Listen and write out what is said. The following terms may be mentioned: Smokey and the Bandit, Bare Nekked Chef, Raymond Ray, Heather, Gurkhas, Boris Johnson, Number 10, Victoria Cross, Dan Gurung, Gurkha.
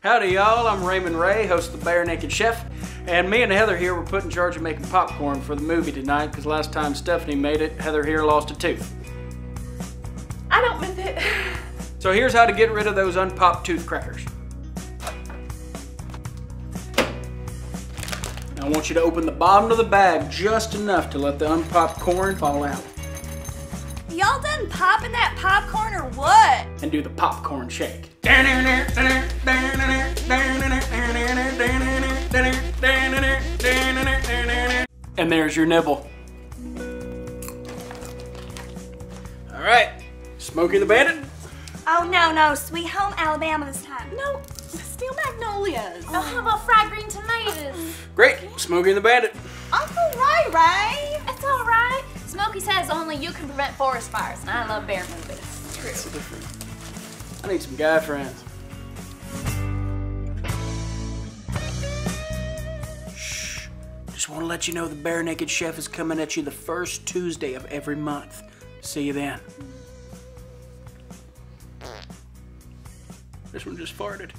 Howdy y'all, I'm Raymond Ray, host of the Bare Nekked Chef, and me and Heather here were put in charge of making popcorn for the movie tonight because last time Stephanie made it, Heather here lost a tooth. I don't miss it. So here's how to get rid of those unpopped tooth crackers. Now I want you to open the bottom of the bag just enough to let the unpopped corn fall out. Y'all done popping that popcorn or what? And do the popcorn shake. And there's your nibble. All right, Smokey the Bandit. Oh no, no, Sweet Home Alabama this time. No, Steel Magnolias. Oh, how about Fried Green Tomatoes? Great, Smokey the Bandit. Uncle Ray Ray. It's all right. Smokey says only you can prevent forest fires, and I love bear movies. It's true. That's different. I need some guy friends. Shh. Just want to let you know the Bare Nekked Chef is coming at you the first Tuesday of every month. See you then. This one just farted.